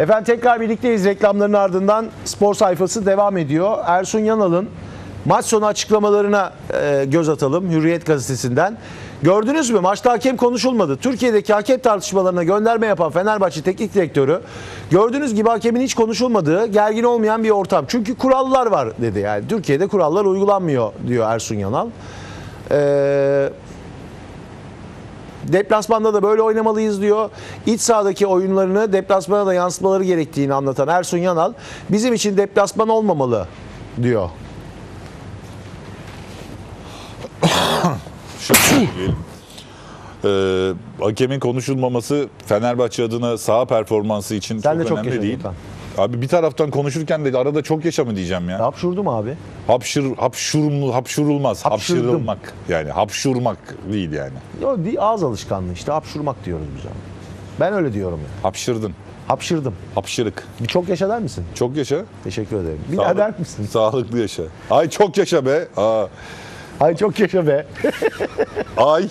Efendim tekrar birlikteyiz. Reklamların ardından spor sayfası devam ediyor. Ersun Yanal'ın maç sonu açıklamalarına göz atalım Hürriyet gazetesinden. Gördünüz mü? Maçta hakem konuşulmadı. Türkiye'deki hakem tartışmalarına gönderme yapan Fenerbahçe teknik direktörü gördüğünüz gibi hakemin hiç konuşulmadığı, gergin olmayan bir ortam. Çünkü kurallar var dedi. Yani Türkiye'de kurallar uygulanmıyor diyor Ersun Yanal. Deplasmanda da böyle oynamalıyız diyor. İç sahadaki oyunlarını deplasmana da yansıtmaları gerektiğini anlatan Ersun Yanal bizim için deplasman olmamalı diyor. Şunu söyleyelim. Hakemin konuşulmaması Fenerbahçe adına saha performansı için sen çok de önemli çok değil. Lütfen. Abi bir taraftan konuşurken de arada çok yaşa mı diyeceğim ya? Hapşurdum abi. Hapşurulmaz. Hapşırılmak. Yani hapşurmak değil yani. Yo, bir ağız alışkanlığı işte hapşurmak diyoruz biz abi. Ben öyle diyorum yani. Hapşırdın. Hapşırdım. Hapşırık. Bir çok yaşa der misin? Çok yaşa. Teşekkür ederim. Bir der misin? Sağlıklı yaşa. Ay çok yaşa be. Aa. Ay çok yaşa be. Ay.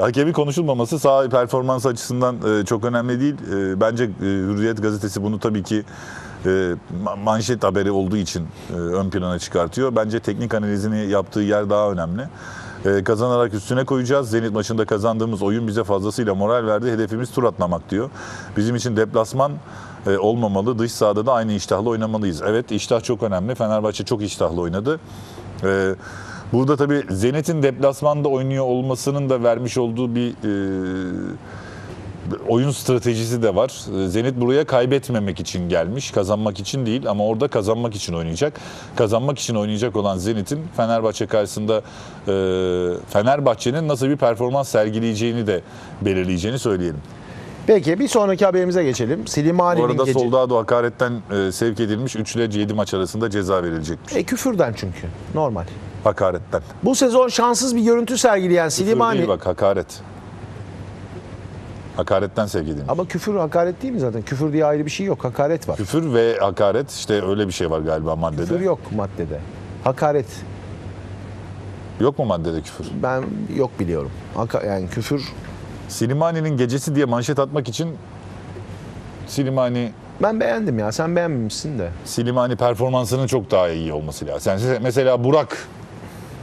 Hakemin konuşulmaması saha performans açısından çok önemli değil. Bence Hürriyet gazetesi bunu tabii ki manşet haberi olduğu için ön plana çıkartıyor. Bence teknik analizini yaptığı yer daha önemli. Kazanarak üstüne koyacağız. Zenit maçında kazandığımız oyun bize fazlasıyla moral verdi. Hedefimiz tur atlamak diyor. Bizim için deplasman olmamalı. Dış sahada da aynı iştahla oynamalıyız. Evet iştah çok önemli. Fenerbahçe çok iştahlı oynadı. Burada tabii Zenit'in deplasmanda oynuyor olmasının da vermiş olduğu bir oyun stratejisi de var. Zenit buraya kaybetmemek için gelmiş. Kazanmak için değil ama orada kazanmak için oynayacak. Kazanmak için oynayacak olan Zenit'in Fenerbahçe karşısında Fenerbahçe'nin nasıl bir performans sergileyeceğini de belirleyeceğini söyleyelim. Peki bir sonraki haberimize geçelim. Slimani'nin orada Soldado hakaretten sevk edilmiş 3 ile 7 maç arasında ceza verilecekmiş. Küfürden çünkü normal. Hakaretten. Bu sezon şanssız bir görüntü sergileyen Slimani... Küfür değil bak hakaret. Hakaretten sevk edilmiş. Ama küfür hakaret değil mi zaten? Küfür diye ayrı bir şey yok. Hakaret var. Küfür ve hakaret işte öyle bir şey var galiba maddede. Küfür yok maddede. Hakaret. Yok mu maddede küfür? Ben yok biliyorum. Yani küfür... Slimani'nin gecesi diye manşet atmak için Slimani... Ben beğendim ya. Sen beğenmemişsin de. Slimani performansının çok daha iyi olması lazım. Sen mesela Burak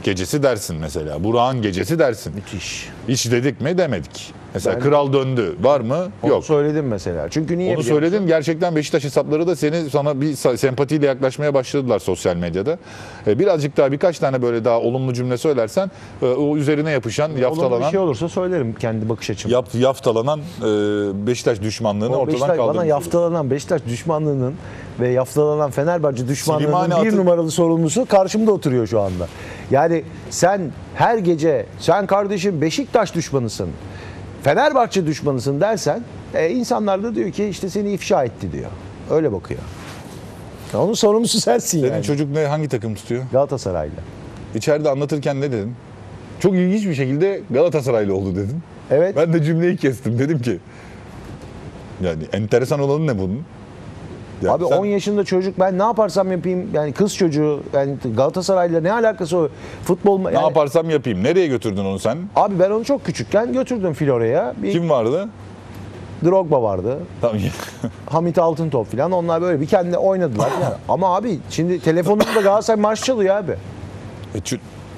gecesi dersin mesela. Burak'ın gecesi dersin. Müthiş. Hiç dedik mi demedik. Mesela ben... Kral döndü. Var mı? Yok. Onu söyledim mesela. Çünkü niye? Onu söyledin. Gerçekten Beşiktaş hesapları da sana bir sempatiyle yaklaşmaya başladılar sosyal medyada. Birazcık daha birkaç tane böyle daha olumlu cümle söylersen o üzerine yapışan, yaftalanan. Olumlu bir şey olursa söylerim kendi bakış açım. Yaftalanan Beşiktaş düşmanlığını ortadan kaldırmış. Bana yaftalanan Beşiktaş düşmanlığının ve yaftalanan Fenerbahçe düşmanlığının bir numaralı sorumlusu karşımda oturuyor şu anda. Yani sen her gece sen kardeşim Beşiktaş düşmanısın. Fenerbahçe düşmanısın dersen insanlar da diyor ki işte seni ifşa etti diyor. Öyle bakıyor. Ya onun sorumlusu sensin. Senin yani. Çocuk hangi takım tutuyor? Galatasaraylı. İçeride anlatırken ne dedin? Çok ilginç bir şekilde Galatasaraylı oldu dedim. Evet. Ben de cümleyi kestim. Dedim ki yani enteresan olanı ne bunun? Yani abi sen... 10 yaşında çocuk ben ne yaparsam yapayım yani kız çocuğu yani Galatasaray'la ne alakası o futbol yani... Ne yaparsam yapayım nereye götürdün onu sen? Abi ben onu çok küçükken götürdüm Flora'ya. Kim vardı? Drogba vardı. Tamam. Hamit Altıntop falan onlar böyle bir kendi oynadılar. Yani. Ama abi şimdi telefonumda Galatasaray marşı çalıyor abi.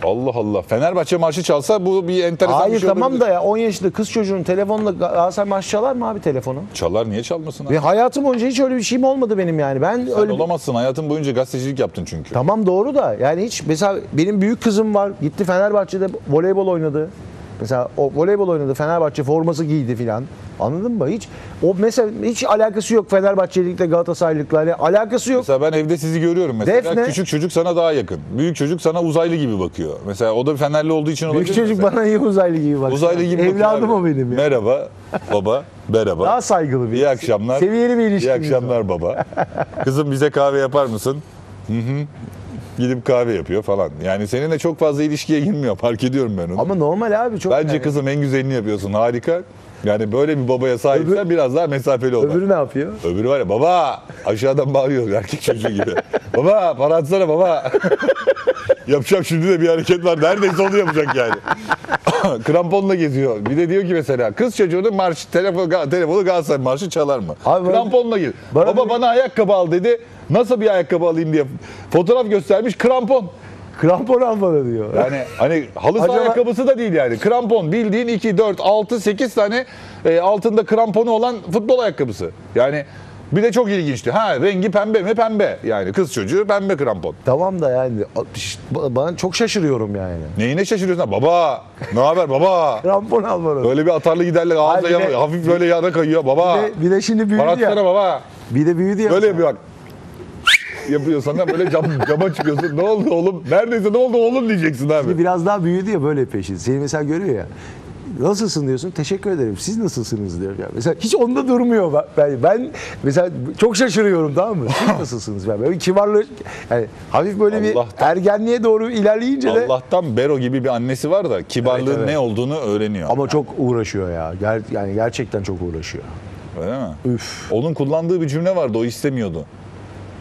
Allah Allah. Fenerbahçe marşı çalsa bu bir enteresan hayır, bir şey olabilir. Hayır tamam da ya 10 yaşında kız çocuğunun telefonla Galatasaray marşı çalar mı abi telefonu? Çalar niye çalmasın abi? Ve hayatım boyunca hiç öyle bir şeyim olmadı benim yani. Ben sen öyle olamazsın hayatım boyunca gazetecilik yaptın çünkü. Tamam doğru da yani hiç mesela benim büyük kızım var gitti Fenerbahçe'de voleybol oynadı. Mesela o voleybol oynadı Fenerbahçe forması giydi filan. Anladın mı? Hiç o mesela hiç alakası yok Fenerbahçelikle Galatasaraylıklarla alakası yok. Mesela ben evde sizi görüyorum mesela. Defne. Küçük çocuk sana daha yakın. Büyük çocuk sana uzaylı gibi bakıyor. Mesela o da Fenerli olduğu için olabilir. Büyük çocuk mesela. Bana iyi uzaylı gibi bakıyor. Uzaylı gibi evladım o benim. Ya. Merhaba baba. Merhaba. Daha saygılı bir. İyi akşamlar. Seviyeli bir ilişki. İyi akşamlar baba. Kızım bize kahve yapar mısın? Hı. Gidip kahve yapıyor falan. Yani seninle çok fazla ilişkiye girmiyor. Fark ediyorum ben onu. Ama normal abi çok. Bence yani. Kızım en güzelini yapıyorsun. Harika. Yani böyle bir babaya sahipsen biraz daha mesafeli olmak. Öbürü ne yapıyor? Öbürü var ya baba aşağıdan bağırıyor erkek çocuğu gibi. Baba para atsana baba. Yapacağım şimdi de bir hareket var. Neredeyse onu yapacak yani. Kramponla geziyor. Bir de diyor ki mesela kız çocuğunun marşı, telefonu Galatasaray marşı çalar mı? Abi, kramponla geziyor. Baba bana ayakkabı al dedi. Nasıl bir ayakkabı alayım diye fotoğraf göstermiş. Krampon. Krampon al bana diyor. Yani hani halı saha ayakkabısı da değil yani. Krampon bildiğin 2, 4, 6, 8 tane altında kramponu olan futbol ayakkabısı. Yani bir de çok ilginçti. Ha rengi pembe mi? Pembe. Yani kız çocuğu pembe krampon. Tamam da yani bana çok şaşırıyorum yani. Neyine şaşırıyorsun? Baba ne haber baba? Krampon al bana. Böyle bir atarlı giderler ağzına hafif böyle yana kayıyor baba. Bir de şimdi büyüdü ya. Paratsana baba. Bir de büyüdü ya. Böyle yapıyor bak. Yapıyorsan da böyle cama çıkıyorsun. Ne oldu oğlum? Neredeyse ne oldu oğlum diyeceksin abi. Şimdi biraz daha büyüdü ya böyle peşin. Seni mesela görüyor ya. Nasılsın diyorsun? Teşekkür ederim. Siz nasılsınız diyor. Yani mesela hiç onda durmuyor. Ben mesela çok şaşırıyorum, tamam mı? Siz nasılsınız? Ben böyle kibarlı yani hafif böyle Allah'tan, bir ergenliğe doğru ilerleyince de Allah'tan Bero gibi bir annesi var da kibarlığın evet. Ne olduğunu öğreniyor. Ama yani. Çok uğraşıyor ya. Yani gerçekten çok uğraşıyor. Öyle mi? Üf. Onun kullandığı bir cümle vardı. O istemiyordu.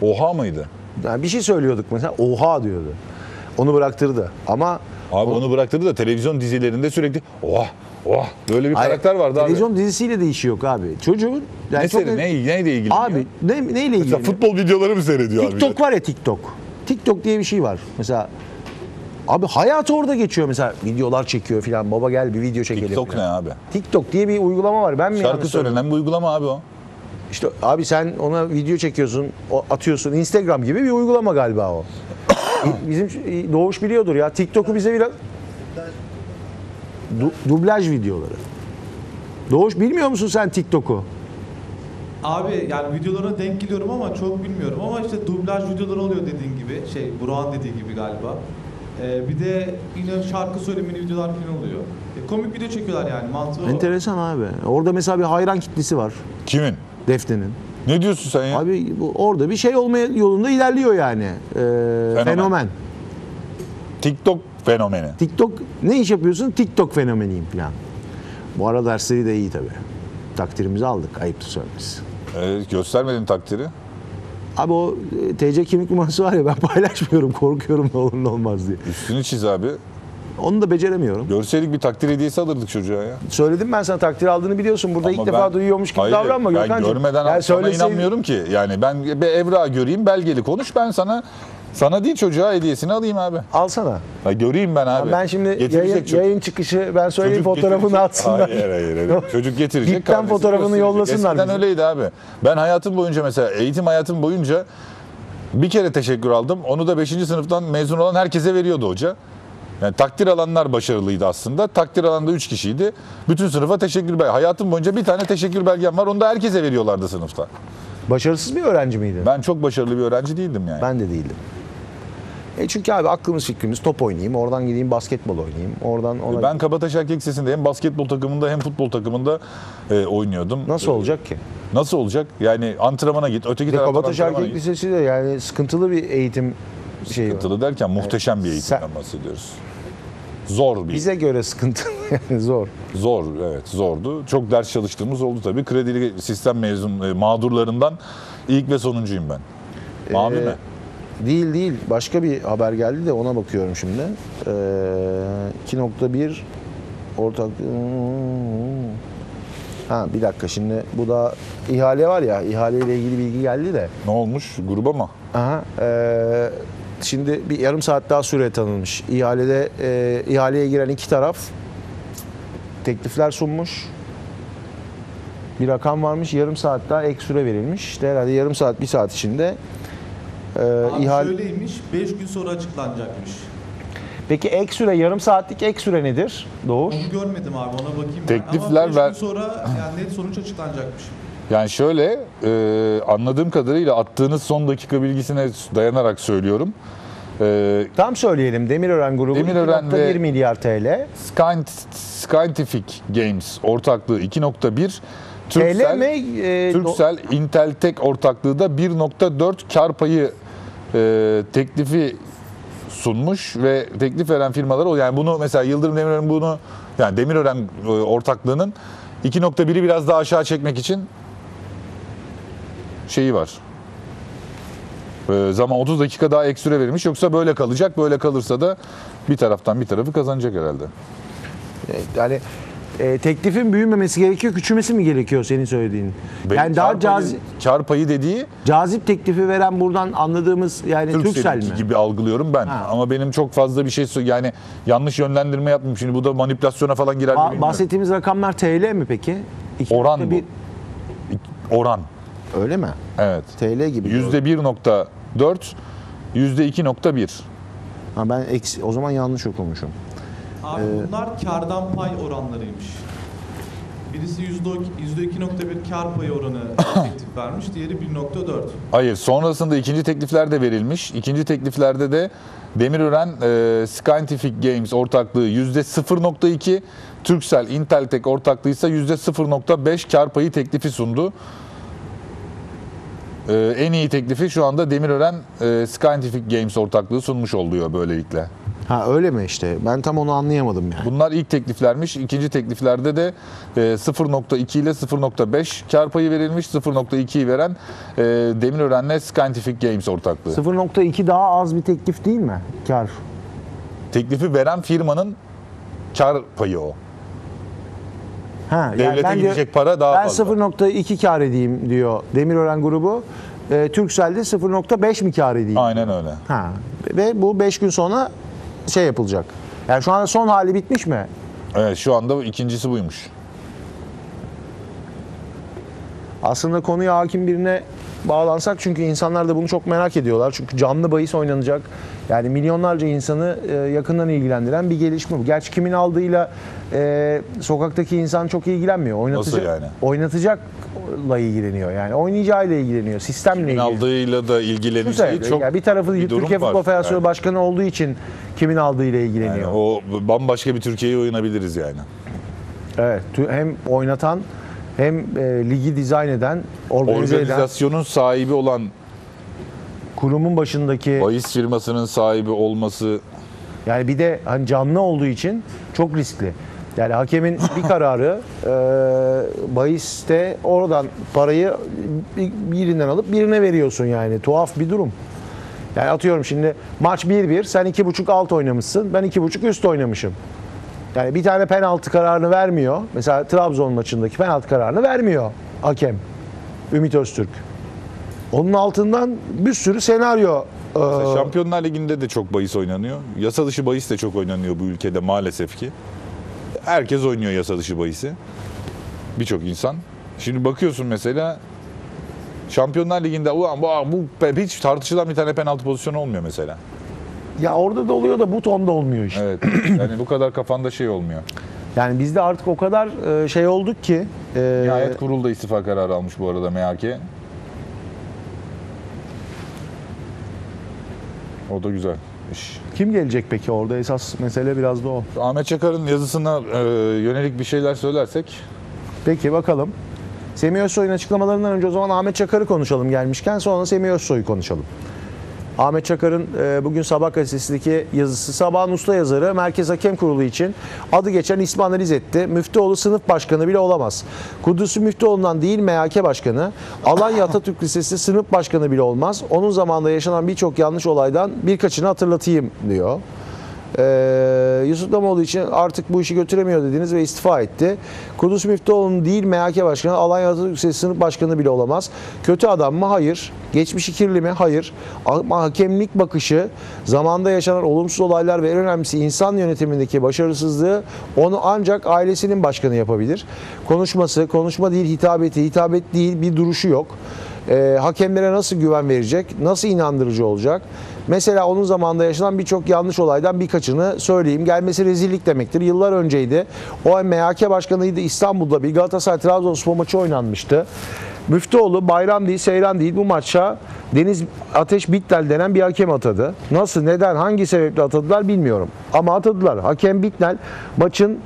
Oha mıydı? Yani bir şey söylüyorduk mesela. Oha diyordu. Onu bıraktırdı. Ama abi onu bıraktırdı da televizyon dizilerinde sürekli oha oha böyle bir karakter vardı abi. Televizyon dizisiyle de işi yok abi. Çocuğun yani neyle ilgileniyor? Abi neyle ilgileniyor? Mesela futbol videoları mı seyrediyor TikTok abi? TikTok var ya TikTok. TikTok diye bir şey var. Mesela abi hayatı orada geçiyor mesela. Videolar çekiyor filan. Baba gel bir video çekelim. TikTok falan. Ne abi? TikTok diye bir uygulama var. Ben mi şarkı söylenen bir uygulama abi o. İşte abi sen ona video çekiyorsun, atıyorsun. Instagram gibi bir uygulama galiba o. Bizim Doğuş biliyordur ya. TikTok'u bize biraz dublaj videoları. Doğuş bilmiyor musun sen TikTok'u? Abi yani videolara denk geliyorum ama çok bilmiyorum. Ama işte dublaj videoları oluyor dediğin gibi. Burak'ın dediği gibi galiba. Bir de yine şarkı söylemeli videolar falan oluyor. Komik video çekiyorlar yani mantığı. Enteresan abi. Orada mesela bir hayran kitlesi var. Kimin? Defne'nin. Ne diyorsun sen ya? Abi orada bir şey olmaya yolunda ilerliyor yani. Fenomen. TikTok fenomeni. TikTok ne iş yapıyorsun? TikTok fenomeniyim falan. Bu ara dersleri de iyi tabii. Takdirimizi aldık. Ayıptır söylemesi. Göstermedin takdiri. Abi o TC kimlik numarası var ya ben paylaşmıyorum. Korkuyorum ne olur ne olmaz diye. Üstünü çiz abi. Onu da beceremiyorum. Görseydik bir takdir hediyesi alırdık çocuğa ya. Söyledim ben sana takdir aldığını biliyorsun. Burada ama ilk defa duyuyormuş gibi hayır, davranma Gökhan'cığım. Ben görmeden yani sana inanmıyorum ki. Yani ben bir evra göreyim belgeli konuş ben sana değil çocuğa hediyesini alayım abi. Alsana. Ya göreyim ben abi. Ya ben şimdi yayın çıkışı ben söyleyeyim çocuk fotoğrafını getirecek. Atsınlar. Hayır. Çocuk getirecek. Gitten fotoğrafını yollasınlar. Eskiden öyleydi abi. Ben hayatım boyunca mesela eğitim hayatım boyunca bir kere teşekkür aldım. Onu da 5. sınıftan mezun olan herkese veriyordu hoca. Yani takdir alanlar başarılıydı aslında. Takdir alanda 3 kişiydi. Bütün sınıfa teşekkür belgem. Hayatım boyunca bir tane teşekkür belgem var. Onu da herkese veriyorlardı sınıfta. Başarısız bir öğrenci miydin? Ben çok başarılı bir öğrenci değildim yani. Ben de değildim. Çünkü abi aklımız fikrimiz top oynayayım. Oradan gideyim basketbol oynayayım. Oradan ona... Ben Kabataş Erkek Lisesi'nde hem basketbol takımında hem futbol takımında oynuyordum. Nasıl olacak ki? Nasıl olacak? Yani antrenmana git. Öteki taraftan Kabataş Erkek Lisesi de yani sıkıntılı bir eğitim şeyi. Sıkıntılı derken muhteşem bir eğitimden bahsediyoruz. Zor bir. Bize göre sıkıntı yani zor. Zor evet zordu. Çok ders çalıştığımız oldu tabii. Kredili sistem mezun mağdurlarından ilk ve sonuncuyum ben. Mavi mi? Değil. Başka bir haber geldi de ona bakıyorum şimdi. 2.1 ortak... Ha bir dakika şimdi bu da ihale var ya. İhaleyle ilgili bilgi geldi de. Ne olmuş? Gruba mı? Aha. Şimdi bir yarım saat daha süre tanınmış. İhaleye giren iki taraf teklifler sunmuş. Bir rakam varmış. Yarım saat daha ek süre verilmiş. İşte herhalde yarım saat, bir saat içinde şöyleymiş. 5 gün sonra açıklanacakmış. Peki ek süre, yarım saatlik ek süre nedir Doğuş? Onu görmedim abi. Ona bakayım. Teklifler ama 5 gün sonra yani net sonuç açıklanacakmış. Yani şöyle anladığım kadarıyla attığınız son dakika bilgisine dayanarak söylüyorum. Tam söyleyelim Demirören grubu 2.1 milyar TL. Scientific Games ortaklığı 2.1. Turkcell Inteltek ortaklığı da 1.4 kar payı teklifi sunmuş ve teklif veren firmalara o yani bunu mesela Yıldırım Demirören bunu yani Demirören ortaklığının 2.1'i biraz daha aşağı çekmek için şeyi var. Zaman 30 dakika daha ek süre verilmiş. Yoksa böyle kalacak. Böyle kalırsa da bir taraftan bir tarafı kazanacak herhalde. Yani teklifin büyümemesi gerekiyor, küçülmesi mi gerekiyor senin söylediğin? Benim yani daha cazip çarpayı dediği cazip teklifi veren buradan anladığımız yani Türkcell mi gibi algılıyorum ben. Ha. Ama benim çok fazla bir şey yani yanlış yönlendirme yapmıyorum. Şimdi bu da manipülasyona falan girer mi? Bahsettiğimiz rakamlar TL mi peki? Oran bu. Oran. Öyle mi? Evet. TL gibi. %1.4, %2.1. Ha ben o zaman yanlış okumuşum. Abi bunlar kardan pay oranlarıymış. Birisi %2.1 kar payı oranı teklif vermiş, diğeri 1.4. Hayır, sonrasında ikinci teklifler de verilmiş. İkinci tekliflerde de Demirören Scientific Games ortaklığı %0.2, Turkcell Inteltek ortaklığı ise %0.5 kar payı teklifi sundu. En iyi teklifi şu anda Demirören Scientific Games ortaklığı sunmuş oluyor böylelikle. Ha öyle mi işte? Ben tam onu anlayamadım yani. Bunlar ilk tekliflermiş. İkinci tekliflerde de 0.2 ile 0.5 kar payı verilmiş. 0.2'yi veren Demirören'le Scientific Games ortaklığı. 0.2 daha az bir teklif değil mi? Kar. Teklifi veren firmanın kar payı o. Ha, devlete yani gidecek para daha fazla. Ben 0.2 kar edeyim diyor Demirören grubu. Turkcell'de 0.5 mi kar edeyim? Aynen öyle. Ha. Ve bu 5 gün sonra şey yapılacak. Yani şu anda son hali bitmiş mi? Evet, şu anda ikincisi buymuş. Aslında konuya hakim birine bağlansak, çünkü insanlar da bunu çok merak ediyorlar. Çünkü canlı bahis oynanacak. Yani milyonlarca insanı yakından ilgilendiren bir gelişme bu. Gerçi kimin aldığıyla sokaktaki insan çok ilgilenmiyor. Oynatacak, nasıl yani? Oynatıcakla ilgileniyor. Yani oynayacağıyla ilgileniyor. Sistemle ilgileniyor. Kimin aldığıyla da ilgileneceği çok yani bir tarafı bir Türkiye Futbol Federasyonu yani Başkanı olduğu için kimin aldığıyla ilgileniyor. Yani o bambaşka bir Türkiye'yi oynayabiliriz yani. Evet. Hem oynatan hem ligi dizayn eden, organizasyonun sahibi olan kurumun başındaki bahis firmasının sahibi olması. Yani bir de hani canlı olduğu için çok riskli. Yani hakemin bir kararı bahiste oradan parayı birinden alıp birine veriyorsun yani. Tuhaf bir durum. Yani atıyorum şimdi maç 1-1, sen 2.5 alt oynamışsın, ben 2.5 üst oynamışım. Yani bir tane penaltı kararını vermiyor. Mesela Trabzon maçındaki penaltı kararını vermiyor hakem Ümit Öztürk. Onun altından bir sürü senaryo. Şampiyonlar Ligi'nde de çok bahis oynanıyor. Yasa dışı bahis de çok oynanıyor bu ülkede maalesef ki. Herkes oynuyor yasa dışı bahisi. Birçok insan. Şimdi bakıyorsun mesela Şampiyonlar Ligi'nde bu hiç tartışılan bir tane penaltı pozisyonu olmuyor mesela. Ya orada da oluyor da bu tonda olmuyor işte. Evet. Yani bu kadar kafanda şey olmuyor. Yani bizde artık o kadar şey olduk ki. Nihayet kurulda istifa kararı almış bu arada MHK. O da güzel. Kim gelecek peki orada? Esas mesele biraz da o. Ahmet Çakar'ın yazısına yönelik bir şeyler söylersek. Peki bakalım. Semih Özsoy'un açıklamalarından önce o zaman Ahmet Çakar'ı konuşalım gelmişken, sonra Semih Özsoy'u konuşalım. Ahmet Çakar'ın bugün Sabah gazetesindeki yazısı. Sabah'ın usta yazarı Merkez Hakem Kurulu için adı geçen ismi analiz etti. Müftüoğlu sınıf başkanı bile olamaz. Kudüs'ü Müftüoğlu'ndan değil MHK başkanı, Alanya Atatürk Lisesi sınıf başkanı bile olmaz. Onun zamanında yaşanan birçok yanlış olaydan birkaçını hatırlatayım diyor. Yusuf Damoğlu için artık bu işi götüremiyor dediniz ve istifa etti. Kudüs Müftüoğlu'nun değil MHK Başkanı, Alanya Atatürk Lisesi sınıf başkanı bile olamaz. Kötü adam mı? Hayır. Geçmişi kirli mi? Hayır. Ama hakemlik bakışı, zamanda yaşanan olumsuz olaylar ve en önemlisi insan yönetimindeki başarısızlığı onu ancak ailesinin başkanı yapabilir. Konuşması, konuşma değil hitabeti, hitabet değil bir duruşu yok. Hakemlere nasıl güven verecek? Nasıl inandırıcı olacak? Mesela onun zamanında yaşanan birçok yanlış olaydan birkaçını söyleyeyim. Gelmesi rezillik demektir. Yıllar önceydi. O MHK başkanıydı. İstanbul'da bir Galatasaray-Trabzonspor maçı oynanmıştı. Müftüoğlu bayram değil, seyran değil bu maça Deniz Ateş Bittel denen bir hakem atadı. Nasıl, neden, hangi sebeple atadılar bilmiyorum. Ama atadılar. Hakem Bittel maçın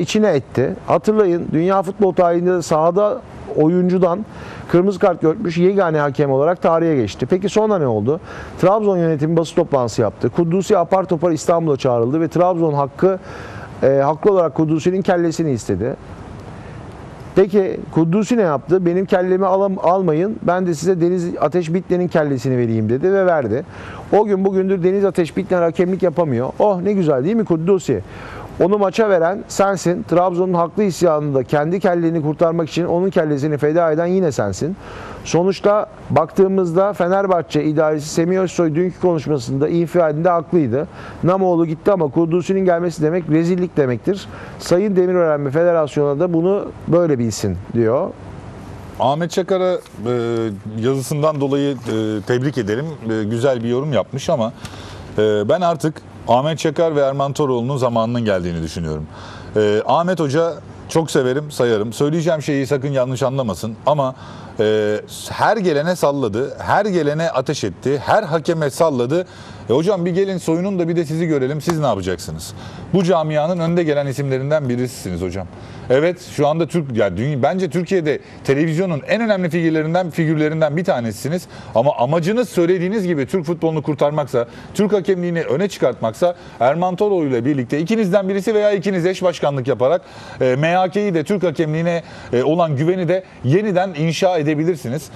içine etti. Hatırlayın, dünya futbol tarihinde sahada oyuncudan kırmızı kart görmüş yegane hakem olarak tarihe geçti. Peki sonra ne oldu? Trabzon yönetimi basın toplantısı yaptı. Kudüs'ü apar topar İstanbul'a çağrıldı ve Trabzon haklı olarak Kudüs'ün kellesini istedi. De ki Kuddusi ne yaptı? Benim kellemi almayın, ben de size Deniz Ateş Bitler'in kellesini vereyim dedi ve verdi. O gün bugündür Deniz Ateş Bitler hakemlik yapamıyor. Oh ne güzel değil mi Kuddusi? Onu maça veren sensin. Trabzon'un haklı isyanında kendi kellesini kurtarmak için onun kellesini feda eden yine sensin. Sonuçta baktığımızda Fenerbahçe idaresi Semih Özsoy dünkü konuşmasında infialinde haklıydı. Namoğlu gitti ama Kudüs'ünün gelmesi demek rezillik demektir. Sayın Demirören ve Federasyon'a da bunu böyle bilsin diyor. Ahmet Çakar'a yazısından dolayı tebrik ederim. Güzel bir yorum yapmış ama ben artık Ahmet Çakar ve Erman Toroğlu'nun zamanının geldiğini düşünüyorum. Ahmet Hoca çok severim, sayarım. Söyleyeceğim şeyi sakın yanlış anlamasın ama her gelene salladı, her gelene ateş etti, her hakeme salladı. Hocam bir gelin soyunun da bir de sizi görelim, siz ne yapacaksınız? Bu camianın önde gelen isimlerinden birisisiniz hocam. Evet şu anda bence Türkiye'de televizyonun en önemli figürlerinden bir tanesisiniz. Ama amacınız söylediğiniz gibi Türk futbolunu kurtarmaksa, Türk hakemliğini öne çıkartmaksa Erman Toroğlu ile birlikte ikinizden birisi veya ikiniz eş başkanlık yaparak MHK'yi de Türk hakemliğine olan güveni de yeniden inşa edebilirsiniz.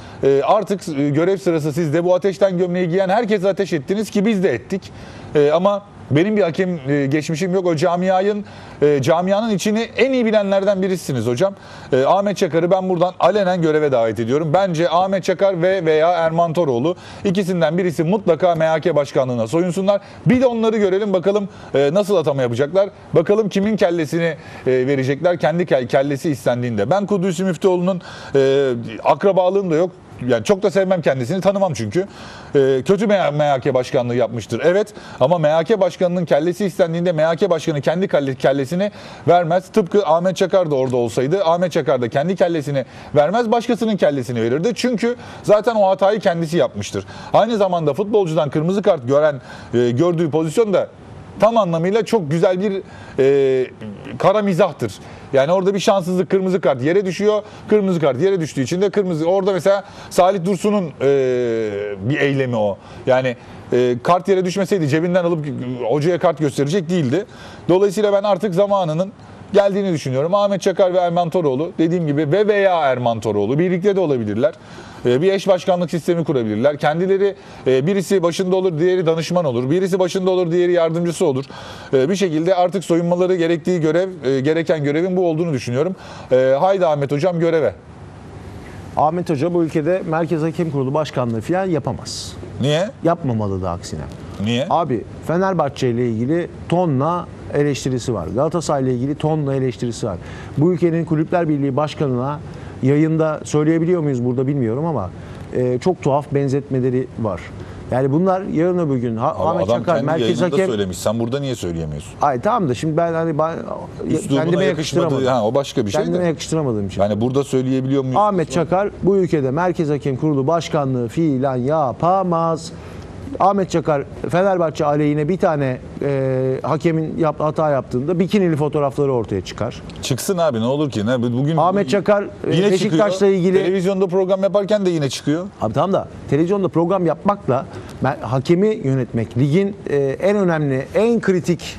Artık görev sırası sizde. Bu ateşten gömleği giyen herkese ateş ettiniz ki biz de ettik. Ama benim bir hakem geçmişim yok. O camianın içini en iyi bilenlerden birisiniz hocam. Ahmet Çakar'ı ben buradan alenen göreve davet ediyorum. Bence Ahmet Çakar veya Erman Toroğlu ikisinden birisi mutlaka MHK başkanlığına soyunsunlar. Bir de onları görelim bakalım nasıl atama yapacaklar. Bakalım kimin kellesini verecekler. Kendi kellesi istendiğinde. Ben Kudüs Müftüoğlu'nun akrabalığım da yok. Yani çok da sevmem kendisini, tanımam çünkü. Kötü MHK başkanlığı yapmıştır. Evet ama MHK başkanının kellesi istendiğinde MHK başkanı kendi kellesini vermez. Tıpkı Ahmet Çakar da orada olsaydı Ahmet Çakar da kendi kellesini vermez, başkasının kellesini verirdi. Çünkü zaten o hatayı kendisi yapmıştır. Aynı zamanda futbolcudan kırmızı kart gördüğü pozisyon da tam anlamıyla çok güzel bir kara mizahtır. Yani orada bir şanssızlık, kırmızı kart yere düşüyor. Kırmızı kart yere düştüğü için de orada mesela Salih Dursun'un bir eylemi o. Yani kart yere düşmeseydi cebinden alıp hocaya kart gösterecek değildi. Dolayısıyla ben artık zamanının geldiğini düşünüyorum. Ahmet Çakar ve Erman Toroğlu dediğim gibi veya Erman Toroğlu birlikte de olabilirler. Bir eş başkanlık sistemi kurabilirler. Kendileri birisi başında olur, diğeri danışman olur. Birisi başında olur, diğeri yardımcısı olur. Bir şekilde artık soyunmaları gerektiği gereken görevin bu olduğunu düşünüyorum. Haydi Ahmet Hocam göreve. Ahmet Hoca bu ülkede Merkez Hakem Kurulu Başkanlığı falan yapamaz. Niye? Yapmamalı da aksine. Niye? Abi Fenerbahçe ile ilgili tonla eleştirisi var. Galatasaray ile ilgili tonla eleştirisi var. Bu ülkenin Kulüpler Birliği Başkanı'na yayında söyleyebiliyor muyuz burada bilmiyorum ama çok tuhaf benzetmeleri var. Yani bunlar yarın öbür gün Ahmet Çakar merkez hakem söylemiş. Sen burada niye söyleyemiyorsun? Ay tamam da şimdi ben hani kendime yakıştıramadım. O başka bir şey. Kendime yakıştıramadığım için. Yani burada söyleyebiliyor muyuz? Ahmet Çakar bu ülkede Merkez Hakem Kurulu Başkanlığı fiilen yapamaz. Ahmet Çakar Fenerbahçe aleyhine bir tane hakemin hata yaptığında bikinili fotoğrafları ortaya çıkar. Çıksın abi ne olur ki. Ne? Bugün Ahmet Çakar yine Beşiktaş'la ilgili. Televizyonda program yaparken de yine çıkıyor. Abi tamam da televizyonda program yapmakla hakemi yönetmek, ligin en önemli, en kritik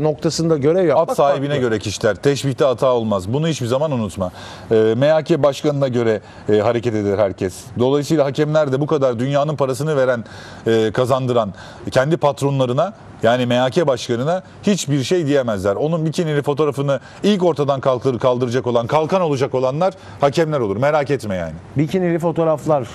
noktasında görev yapmak. At sahibine göre kişiler. Teşbihte hata olmaz. Bunu hiçbir zaman unutma. MHK başkanına göre hareket eder herkes. Dolayısıyla hakemler de bu kadar dünyanın parasını veren, kazandıran kendi patronlarına, yani MHK başkanına hiçbir şey diyemezler. Onun bikinili fotoğrafını ilk ortadan kaldıracak olan, kalkan olacak olanlar hakemler olur. Merak etme yani. Bikinili fotoğraflar,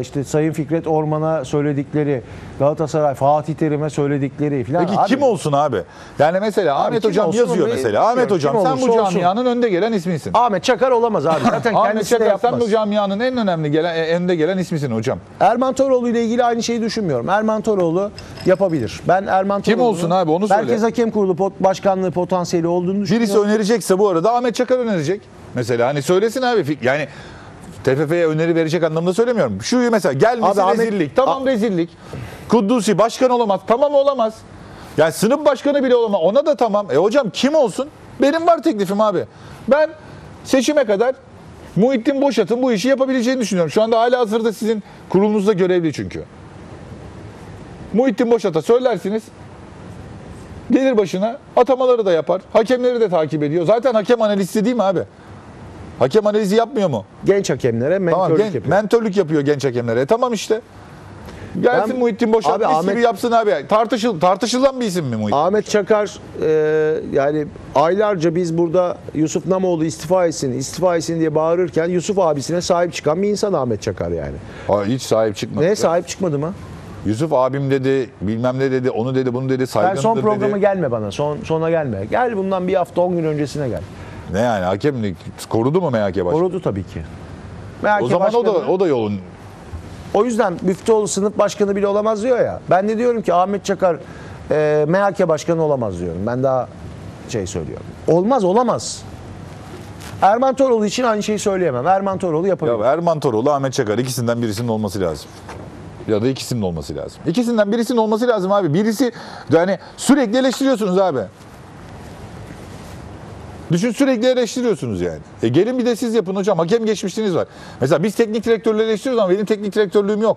işte Sayın Fikret Orman'a söyledikleri, Galatasaray Fatih Terim'e söyledikleri falan. Peki abi, kim olsun abi? Yani mesela Ahmet Hocam yazıyor mesela. Ahmet Hocam sen bu camianın önde gelen ismisin. Ahmet Çakar olamaz abi. Zaten Ahmet Çakar sen bu camianın en önemli önde gelen ismisin hocam. Erman Toroğlu ile ilgili aynı şeyi düşünmüyorum. Erman Toroğlu yapabilir. Ben Erman Toroğlu kim olsun abi onu söyle. Merkez Hakem Kurulu başkanlığı potansiyeli olduğunu düşünüyorum. Birisi önerecekse bu arada Ahmet Çakar önerecek. Mesela hani söylesin abi yani TFF'ye öneri verecek anlamda söylemiyorum. Şu mesela gelmesi rezillik. Tamam rezillik. Kuddusi başkan olamaz. Tamam olamaz. Yani sınıf başkanı bile olamaz. Ona da tamam. Hocam kim olsun? Benim var teklifim abi. Ben seçime kadar Muhittin Boşat'ın bu işi yapabileceğini düşünüyorum. Şu anda hala hazırda sizin kurulunuzda görevli çünkü. Muhittin Boşat'a söylersiniz. Gelir başına. Atamaları da yapar. Hakemleri de takip ediyor. Zaten hakem analisti değil mi abi? Hakem analizi yapmıyor mu? Genç hakemlere mentörlük yapıyor. Mentörlük yapıyor genç hakemlere. Tamam işte. Gelsin Muhittin Boşan ismini yapsın abi. Tartışılan bir isim mi Muhittin? Ahmet Çakar yani aylarca biz burada Yusuf Namoğlu istifa etsin diye bağırırken Yusuf abisine sahip çıkan bir insan Ahmet Çakar yani. Aa, hiç sahip çıkmadı. Ne sahip çıkmadı mı? Yusuf abim dedi, bilmem ne dedi, onu dedi, bunu dedi, saygındır dedi. Sen son programa gelme bana, sona gelme. Gel bundan bir hafta 10 gün öncesine gel. Ne yani, hakemlik korudu mu MHK Başkanı? Korudu tabii ki. O zaman o da yolun. O yüzden Müftüoğlu sınıf başkanı bile olamaz diyor ya. Ben de diyorum ki Ahmet Çakar MHK başkanı olamaz diyorum. Ben daha şey söylüyorum. Olamaz. Erman Toroğlu için aynı şeyi söyleyemem. Erman Toroğlu yapabilir. Ya Erman Toroğlu, Ahmet Çakar, ikisinden birisinin olması lazım. Ya da ikisinin olması lazım. İkisinden birisinin olması lazım abi. Birisi, yani sürekli eleştiriyorsunuz abi. Düşün, sürekli eleştiriyorsunuz yani. Gelin bir de siz yapın hocam. Hakem geçmişliğiniz var. Mesela biz teknik direktörleri eleştiriyoruz ama benim teknik direktörlüğüm yok.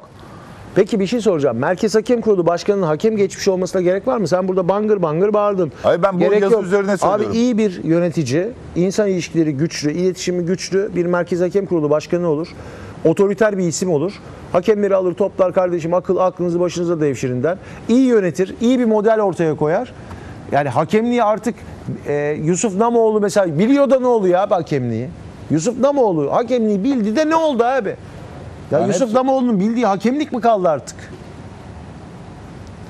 Peki bir şey soracağım. Merkez Hakem Kurulu Başkanı'nın hakem geçmişi olmasına gerek var mı? Sen burada bangır bangır bağırdın. Hayır, ben bu yazı üzerine söylüyorum. Abi iyi bir yönetici, insan ilişkileri güçlü, iletişimi güçlü bir Merkez Hakem Kurulu Başkanı olur. Otoriter bir isim olur. Hakemleri alır toplar kardeşim, aklınızı başınıza devşirin der. İyi yönetir, iyi bir model ortaya koyar. Yani hakemliği artık Yusuf Namoğlu mesela biliyor da ne oluyor abi hakemliği? Yusuf Namoğlu hakemliği bildi de ne oldu abi? Ya yani Yusuf Namoğlu'nun bildiği hakemlik mi kaldı artık?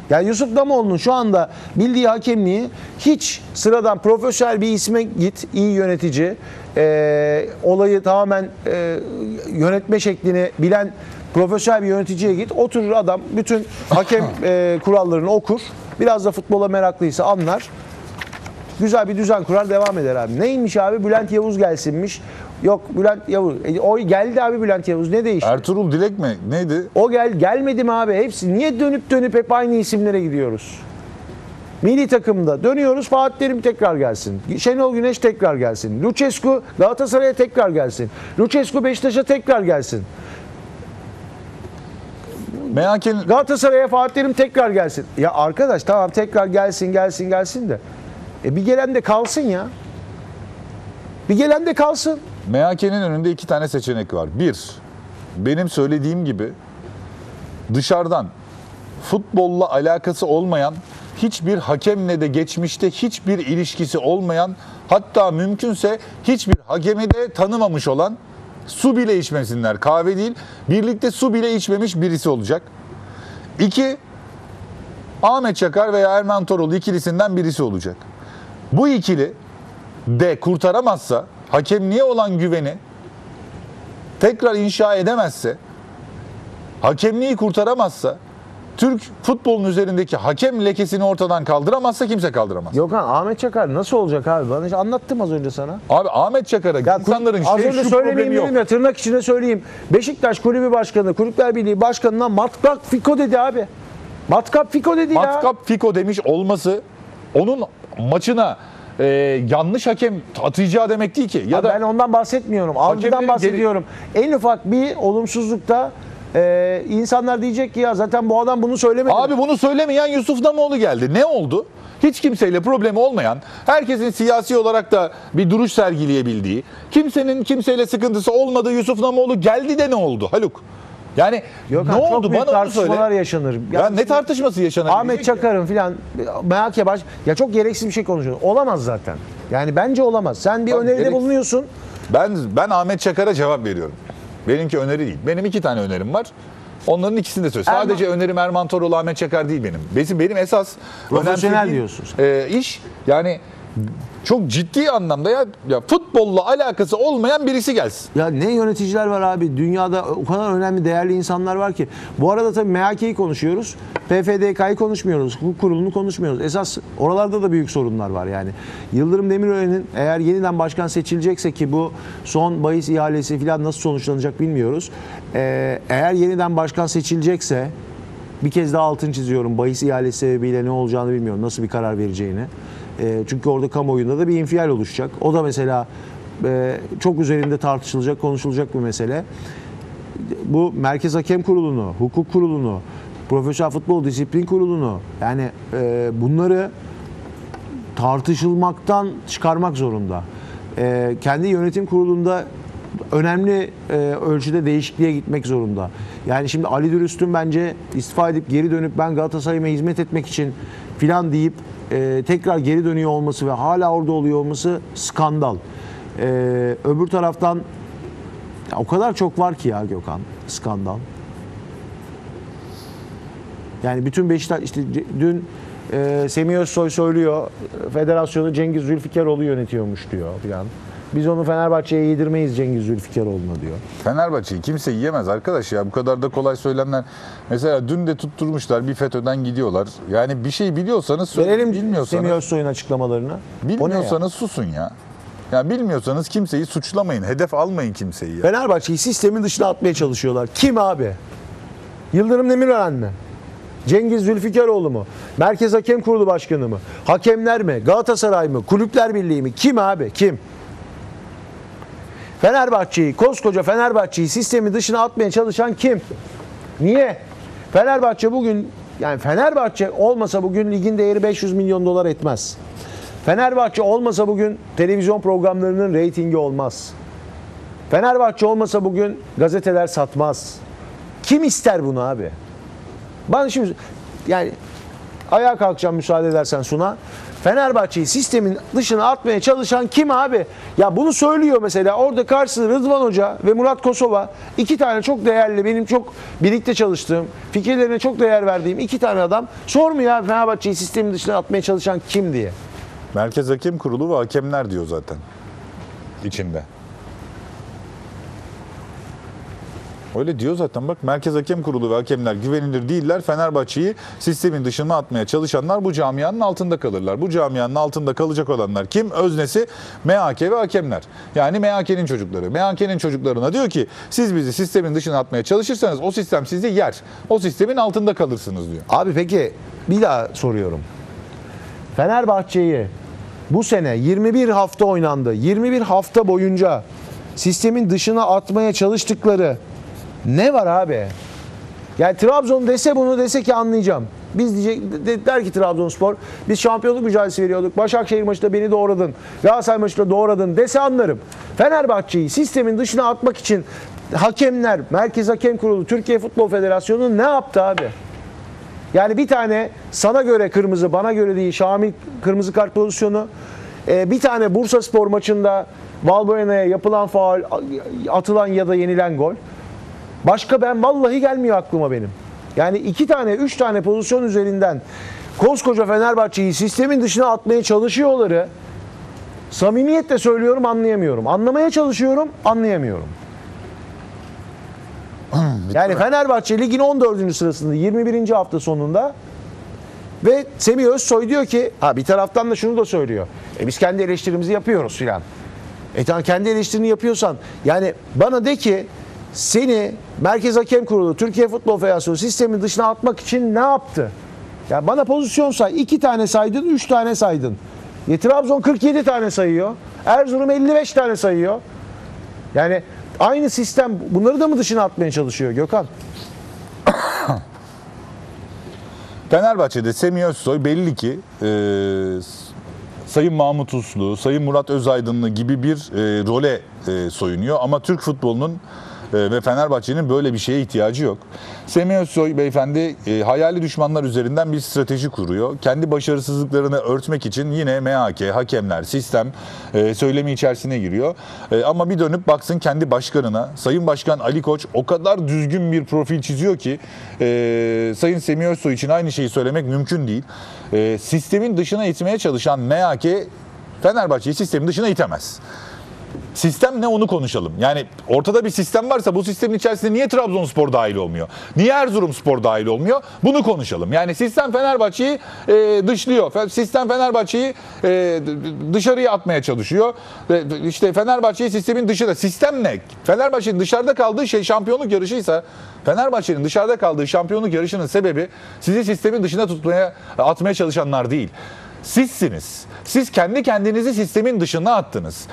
Yani Yusuf Namoğlu'nun şu anda bildiği hakemliği hiç sıradan profesyonel bir isme git, iyi yönetici, olayı tamamen yönetme şeklini bilen profesyonel bir yöneticiye git, oturur adam, bütün hakem kurallarını okur, biraz da futbola meraklıysa anlar, güzel bir düzen kurar, devam eder abi. Neymiş abi, Bülent Yavuz gelsinmiş. Yok Bülent Yavuz. O geldi abi, Bülent Yavuz. Ne değişti? Ertuğrul Dilek mi? Neydi? O gelmedi mi abi? Hepsi niye dönüp hep aynı isimlere gidiyoruz? Milli takımda dönüyoruz. Fatih Terim tekrar gelsin. Şenol Güneş tekrar gelsin. Lucescu Galatasaray'a tekrar gelsin. Lucescu Beşiktaş'a tekrar gelsin. Galatasaray'a Fatih Terim tekrar gelsin. Ya arkadaş tamam, tekrar gelsin de. Bir gelen de kalsın ya. MHK'nin önünde iki tane seçenek var. Bir, benim söylediğim gibi dışarıdan futbolla alakası olmayan, hiçbir hakemle de geçmişte hiçbir ilişkisi olmayan, hatta mümkünse hiçbir hakemi de tanımamış olan, su bile içmesinler, kahve değil, birlikte su bile içmemiş birisi olacak. İki, Ahmet Çakar veya Erman Toroğlu ikilisinden birisi olacak. Bu ikili de kurtaramazsa, hakemliğe olan güveni tekrar inşa edemezse, hakemliği kurtaramazsa, Türk futbolunun üzerindeki hakem lekesini ortadan kaldıramazsa kimse kaldıramaz. Yok ha, Ahmet Çakar nasıl olacak abi? Ben işte anlattım az önce sana. Abi Ahmet Çakar'a insanların şu problemi yok. Ya, tırnak içinde söyleyeyim. Beşiktaş Kulübü Başkanı, Kulüpler Birliği Başkanı'na matkap fiko dedi abi. Matkap fiko dedi ya. Matkap fiko demiş olması onun maçına yanlış hakem atacağı demek değil ki. Ya da ben ondan bahsetmiyorum. Algıdan bahsediyorum. En ufak bir olumsuzlukta insanlar diyecek ki ya zaten bu adam bunu söylemedi. Abi bunu söylemeyen Yusuf Namoğlu geldi. Ne oldu? Hiç kimseyle problemi olmayan, herkesin siyasi olarak da bir duruş sergileyebildiği, kimsenin kimseyle sıkıntısı olmadığı Yusuf Namoğlu geldi de ne oldu Haluk? Yani yok, ne oldu? Bana tartışmalar yaşanır. Ya ne tartışması yaşanır? Ahmet Çakar'ın filan MHK baş ya çok gereksiz bir şey konuşuyor. Olamaz zaten. Yani bence olamaz. Sen bir öneride bulunuyorsun. Ben Ahmet Çakar'a cevap veriyorum. Benimki öneri değil. Benim iki tane önerim var. Onların ikisini de söylüyorum. Sadece önerim Erman Toroğlu, Ahmet Çakar değil benim. Benim esas önemli diyorsun. İş yani çok ciddi anlamda ya futbolla alakası olmayan birisi gelsin. Ya ne yöneticiler var abi. Dünyada o kadar önemli, değerli insanlar var ki. Bu arada tabii MHK'yi konuşuyoruz. PFDK'yı konuşmuyoruz. Hukuk Kurulu'nu konuşmuyoruz. Esas oralarda da büyük sorunlar var yani. Yıldırım Demirören'in eğer yeniden başkan seçilecekse, ki bu son bahis ihalesi falan nasıl sonuçlanacak bilmiyoruz. Eğer yeniden başkan seçilecekse, bir kez daha altını çiziyorum, bahis ihalesi sebebiyle ne olacağını bilmiyorum. Nasıl bir karar vereceğini. Çünkü orada kamuoyunda da bir infial oluşacak. O da mesela çok üzerinde tartışılacak, konuşulacak bir mesele. Bu Merkez Hakem Kurulu'nu, Hukuk Kurulu'nu, Profesyonel Futbol Disiplin Kurulu'nu, yani bunları tartışılmaktan çıkarmak zorunda. kendi yönetim kurulunda önemli ölçüde değişikliğe gitmek zorunda. Yani şimdi Ali Dürüst'ün bence istifa edip geri dönüp ben Galatasaray'a hizmet etmek için filan deyip tekrar geri dönüyor olması ve hala orada oluyor olması skandal. Öbür taraftan o kadar çok var ki ya Gökhan, skandal. Yani bütün Beşiktaş, işte dün Semih Özsoy söylüyor, federasyonu Cengiz Zülfikaroğlu yönetiyormuş diyor filan. Biz onu Fenerbahçe'ye yedirmeyiz Cengiz Zülfikaroğlu'na diyor. Fenerbahçe'yi kimse yiyemez arkadaş ya, bu kadar da kolay söylemler. Mesela dün de tutturmuşlar, bir FETÖ'den gidiyorlar. Yani bir şey biliyorsanız susun, bilmiyorsanız... Semih Özsoy'un açıklamalarını. Bilmiyorsanız susun ya. Yani bilmiyorsanız kimseyi suçlamayın, hedef almayın kimseyi ya. Fenerbahçe'yi sistemin dışına atmaya çalışıyorlar. Kim abi? Yıldırım Demirören mi? Cengiz Zülfikaroğlu mu? Merkez Hakem Kurulu Başkanı mı? Hakemler mi? Galatasaray mı? Kulüpler Birliği mi? Kim abi? Kim? Fenerbahçe'yi, koskoca Fenerbahçe'yi sistemin dışına atmaya çalışan kim? Niye? Fenerbahçe bugün, yani Fenerbahçe olmasa bugün ligin değeri 500 milyon dolar etmez. Fenerbahçe olmasa bugün televizyon programlarının reytingi olmaz. Fenerbahçe olmasa bugün gazeteler satmaz. Kim ister bunu abi? Ben şimdi yani ayağa kalkacağım müsaade edersen Suna. Fenerbahçe'yi sistemin dışına atmaya çalışan kim abi? Ya bunu söylüyor mesela orada karşısında Rıdvan Hoca ve Murat Kosova, iki tane çok değerli, benim çok birlikte çalıştığım, fikirlerine çok değer verdiğim iki tane adam sormuyor abi Fenerbahçe'yi sistemin dışına atmaya çalışan kim diye. Merkez Hakem Kurulu ve hakemler diyor zaten içinde. Öyle diyor zaten bak, Merkez Hakem Kurulu ve hakemler güvenilir değiller. Fenerbahçe'yi sistemin dışına atmaya çalışanlar bu camianın altında kalırlar. Bu camianın altında kalacak olanlar kim? Öznesi MHK ve hakemler. Yani MHK'nin çocukları. MHK'nin çocuklarına diyor ki siz bizi sistemin dışına atmaya çalışırsanız o sistem sizi yer. O sistemin altında kalırsınız diyor. Abi peki bir daha soruyorum. Fenerbahçe'yi bu sene 21 hafta oynandı. 21 hafta boyunca sistemin dışına atmaya çalıştıkları ne var abi? Yani Trabzon dese bunu, dese ki anlayacağım. Biz diyecek, dediler ki Trabzonspor biz şampiyonluk mücadelesi veriyorduk. Başakşehir maçında beni doğradın. Galatasaray maçında doğradın dese anlarım. Fenerbahçe'yi sistemin dışına atmak için hakemler, Merkez Hakem Kurulu, Türkiye Futbol Federasyonu ne yaptı abi? Yani bir tane sana göre kırmızı, bana göre değil Şamil kırmızı kart pozisyonu. Bir tane Bursaspor maçında Valbuena'ya yapılan faul, atılan ya da yenilen gol. Başka ben vallahi gelmiyor aklıma benim. Yani iki tane, üç tane pozisyon üzerinden koskoca Fenerbahçe'yi sistemin dışına atmaya çalışıyorları samimiyetle söylüyorum anlayamıyorum. Anlamaya çalışıyorum anlayamıyorum. Yani Fenerbahçe ligin 14. sırasında 21. hafta sonunda ve Semih Özsoy diyor ki ha bir taraftan da şunu da söylüyor. Biz kendi eleştirimizi yapıyoruz filan. Tamam kendi eleştirini yapıyorsan yani bana de ki seni Merkez Hakem Kurulu, Türkiye Futbol Federasyonu sistemin dışına atmak için ne yaptı? Yani bana pozisyon say. 2 tane saydın, 3 tane saydın. Trabzon 47 tane sayıyor. Erzurum 55 tane sayıyor. Yani aynı sistem bunları da mı dışına atmaya çalışıyor Gökhan? Fenerbahçe'de Semih Özsoy belli ki Sayın Mahmut Uslu, Sayın Murat Özaydınlı gibi bir role soyunuyor. Ama Türk futbolunun ve Fenerbahçe'nin böyle bir şeye ihtiyacı yok. Semih Özsoy beyefendi hayali düşmanlar üzerinden bir strateji kuruyor. Kendi başarısızlıklarını örtmek için yine MHK, hakemler, sistem söylemi içerisine giriyor. Ama bir dönüp baksın kendi başkanına. Sayın Başkan Ali Koç o kadar düzgün bir profil çiziyor ki Sayın Semih Özsoy için aynı şeyi söylemek mümkün değil. Sistemin dışına itmeye çalışan MHK Fenerbahçe'yi sistemin dışına itemez. Sistem ne onu konuşalım. Yani ortada bir sistem varsa bu sistemin içerisinde niye Trabzonspor dahil olmuyor? Niye Erzurumspor dahil olmuyor? Bunu konuşalım. Yani sistem Fenerbahçe'yi dışlıyor. Sistem Fenerbahçe'yi dışarıya atmaya çalışıyor. İşte Fenerbahçe'yi sistemin dışında. Sistem ne? Fenerbahçe'nin dışarıda kaldığı şey şampiyonluk yarışıysa, Fenerbahçe'nin dışarıda kaldığı şampiyonluk yarışının sebebi sizi sistemin dışına atmaya çalışanlar değil. Sizsiniz. Siz kendi kendinizi sistemin dışına attınız.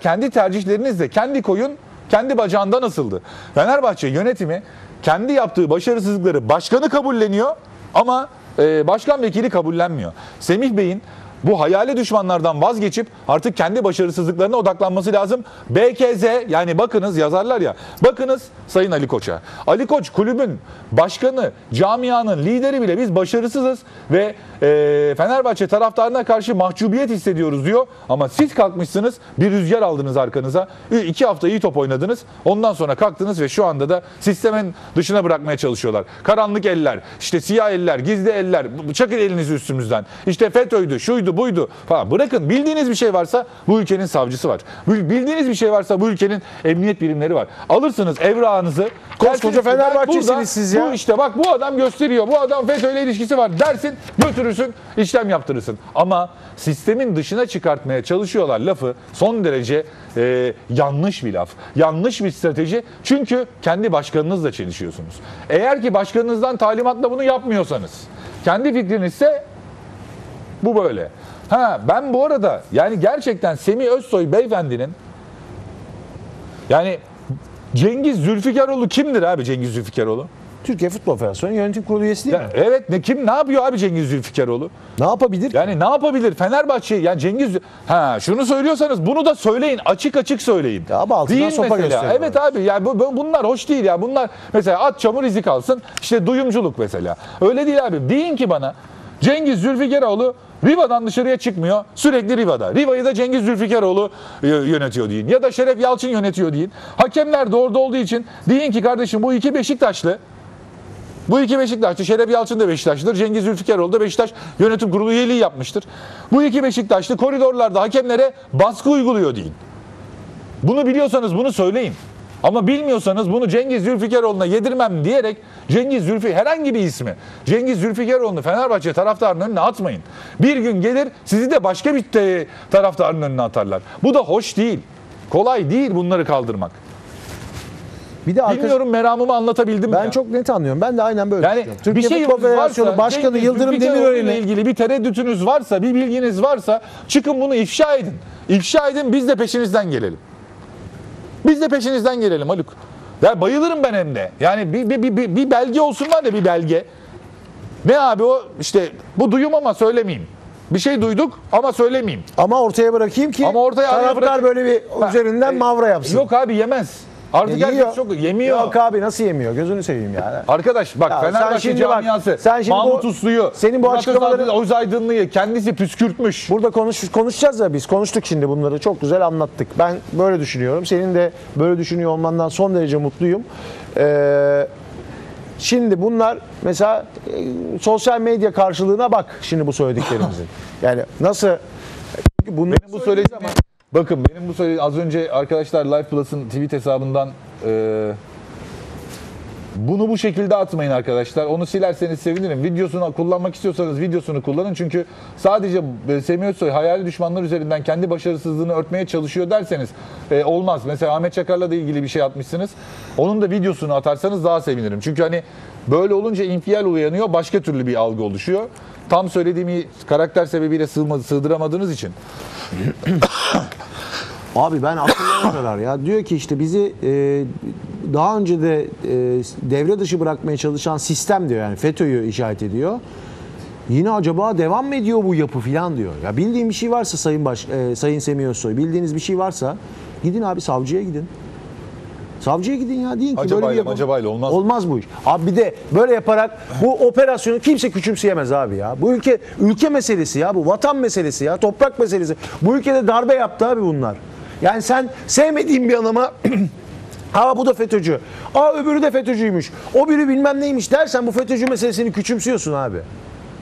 Kendi tercihlerinizle kendi koyun kendi bacağından asıldı. Fenerbahçe yönetimi kendi yaptığı başarısızlıkları başkanı kabulleniyor ama başkan vekili kabullenmiyor. Semih Bey'in bu hayali düşmanlardan vazgeçip artık kendi başarısızlıklarına odaklanması lazım. BKZ, yani bakınız yazarlar ya, bakınız Sayın Ali Koç'a. Ali Koç kulübün başkanı, camianın lideri bile biz başarısızız ve Fenerbahçe taraftarına karşı mahcubiyet hissediyoruz diyor. Ama siz kalkmışsınız, bir rüzgar aldınız arkanıza. 2 hafta iyi top oynadınız. Ondan sonra kalktınız ve şu anda da sistemin dışına bırakmaya çalışıyorlar. Karanlık eller, işte siyah eller, gizli eller, çakın elinizi üstümüzden. İşte FETÖ'ydü, şuydu, buydu falan. Bırakın, bildiğiniz bir şey varsa bu ülkenin savcısı var. Bildiğiniz bir şey varsa bu ülkenin emniyet birimleri var. Alırsınız evrağınızı. Koskoca Fenerbahçe'siniz siz ya. Bu işte bak, bu adam gösteriyor, bu adam FETÖ'yle ilişkisi var dersin, götürürsün, işlem yaptırırsın. Ama sistemin dışına çıkartmaya çalışıyorlar lafı son derece yanlış bir laf. Yanlış bir strateji. Çünkü kendi başkanınızla çelişiyorsunuz. Eğer ki başkanınızdan talimatla bunu yapmıyorsanız, kendi fikrinizse bu böyle. Ha, ben bu arada yani gerçekten Semih Özsoy beyefendinin, yani Cengiz Zülfikaroğlu kimdir abi? Cengiz Zülfikaroğlu Türkiye Futbol Federasyonu Yönetim Kurulu üyesi değil mi? Evet, ne yapıyor abi Cengiz Zülfikaroğlu? Ne yapabilir? Yani ne yapabilir? Fenerbahçe, yani Cengiz, şunu söylüyorsanız bunu da söyleyin, açık açık söyleyin. Ya ama altından değil sopa gösteriyor. Evet abi, yani bunlar hoş değil ya. Bunlar mesela at çamur izi kalsın, işte duyumculuk mesela. Öyle değil abi. Deyin ki bana Cengiz Zülfikaroğlu Riva'dan dışarıya çıkmıyor. Sürekli Riva'da. Riva'yı da Cengiz Zülfikaroğlu yönetiyor deyin. Ya da Şeref Yalçın yönetiyor deyin. Hakemler de orada olduğu için deyin ki kardeşim bu iki Beşiktaşlı. Bu iki Beşiktaşlı, Şeref Yalçın da Beşiktaşlıdır, Cengiz Zülfikaroğlu da Beşiktaş Yönetim Kurulu üyeliği yapmıştır. Bu iki Beşiktaşlı koridorlarda hakemlere baskı uyguluyor deyin. Bunu biliyorsanız bunu söyleyin. Ama bilmiyorsanız bunu Cengiz Zülfikaroğlu'na yedirmem diyerek herhangi bir ismi, Cengiz Zülfikaroğlu'nu Fenerbahçe taraftarının önüne atmayın. Bir gün gelir sizi de başka bir taraftarın önüne atarlar. Bu da hoş değil. Kolay değil bunları kaldırmak. Bir de bilmiyorum, meramımı anlatabildim ben ya. Çok net anlıyorum. Ben de aynen böyle. Yani Türkiye Futbol Federasyonu Başkanı Yıldırım Demirören'le ilgili bir tereddütünüz varsa, bir bilginiz varsa çıkın bunu ifşa edin. İfşa edin, biz de peşinizden gelelim. Biz de peşinizden gelelim Haluk. Ya bayılırım ben hem de. Yani bir belge olsun, var ya bir belge. Ne abi o işte, bu duyum ama söylemeyeyim. Bir şey duyduk ama söylemeyeyim. Ama ortaya bırakayım ki taraftar böyle bir üzerinden mavra yapsın. Yok abi, yemez. Artık herkes çok yemiyor. Yok abi, nasıl yemiyor? Gözünü seveyim yani. Arkadaş bak ya, Fenerbahçe camiası, Mahmut Uslu'yu, senin bu açıklamaları, Oğuz Aydınlı'yı kendisi püskürtmüş. Burada konuşacağız ya, biz konuştuk şimdi, bunları çok güzel anlattık. Ben böyle düşünüyorum. Senin de böyle düşünüyor olmandan son derece mutluyum. Şimdi bunlar mesela sosyal medya karşılığına bak şimdi bu söylediklerimizin. Yani nasıl? Çünkü bunu bu söylediğim ama... Bakın benim bu söylediğim, az önce arkadaşlar Live Plus'ın tweet hesabından bunu bu şekilde atmayın arkadaşlar. Onu silerseniz sevinirim. Videosunu kullanmak istiyorsanız videosunu kullanın. Çünkü sadece Semih Özsoy hayali düşmanlar üzerinden kendi başarısızlığını örtmeye çalışıyor derseniz olmaz. Mesela Ahmet Çakar'la da ilgili bir şey atmışsınız. Onun da videosunu atarsanız daha sevinirim. Çünkü hani böyle olunca infial uyanıyor. Başka türlü bir algı oluşuyor. Tam söylediğimi karakter sebebiyle sığdıramadığınız için. Abi ben aklıma kadar ya. Diyor ki işte bizi daha önce de devre dışı bırakmaya çalışan sistem diyor. Yani FETÖ'yü işaret ediyor. Yine acaba devam mı ediyor bu yapı filan diyor. Ya bildiğin bir şey varsa Sayın Semih Özsoy, bildiğiniz bir şey varsa gidin abi savcıya gidin. Savcıya gidin ya, deyin ki acaba böyle yapalım. Olmaz bu iş. Abi bir de böyle yaparak bu operasyonu kimse küçümseyemez abi ya. Bu ülke meselesi ya, bu vatan meselesi ya, toprak meselesi. Bu ülkede darbe yaptı abi bunlar. Yani sen sevmediğin bir adama aa bu da FETÖ'cü, aa öbürü de FETÖ'cüymüş, o biri bilmem neymiş dersen bu FETÖ'cü meselesini küçümsüyorsun abi.